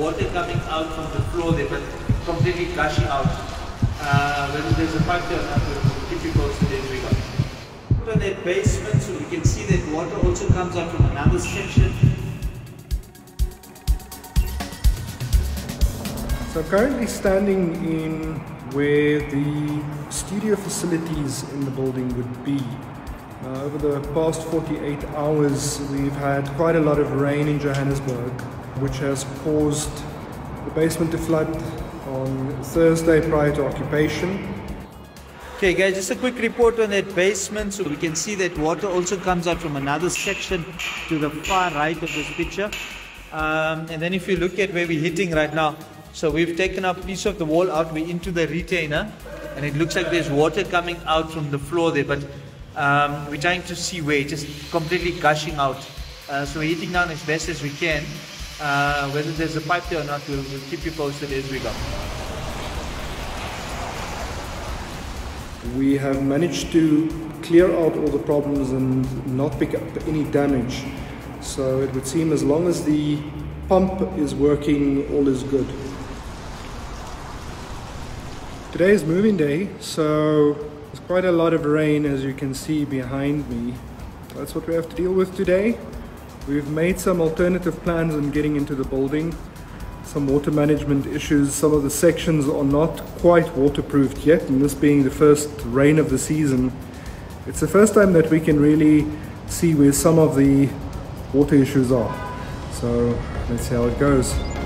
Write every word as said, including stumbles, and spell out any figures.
water coming out from the floor there, but completely gushing out. Uh, whether there's a pipe there or not, it's difficult to identify. Put on their basement, so we can see that water also comes out from another section. So currently standing in where the studio facilities in the building would be. Uh, over the past forty-eight hours, we've had quite a lot of rain in Johannesburg, which has caused the basement to flood on Thursday prior to occupation. Okay guys, just a quick report on that basement. So we can see that water also comes out from another section to the far right of this picture. Um, and then if you look at where we're hitting right now, so we've taken a piece of the wall out, we're into the retainer, and it looks like there's water coming out from the floor there, but Um, we're trying to see where it's just completely gushing out. Uh, so we're hitting down as best as we can. Uh, whether there's a pipe there or not, we'll, we'll keep you posted as we go. We have managed to clear out all the problems and not pick up any damage. So it would seem as long as the pump is working, all is good. Today is moving day, so there's quite a lot of rain, as you can see behind me. That's what we have to deal with today. We've made some alternative plans on getting into the building. Some water management issues. Some of the sections are not quite waterproofed yet, and this being the first rain of the season, it's the first time that we can really see where some of the water issues are. So let's see how it goes.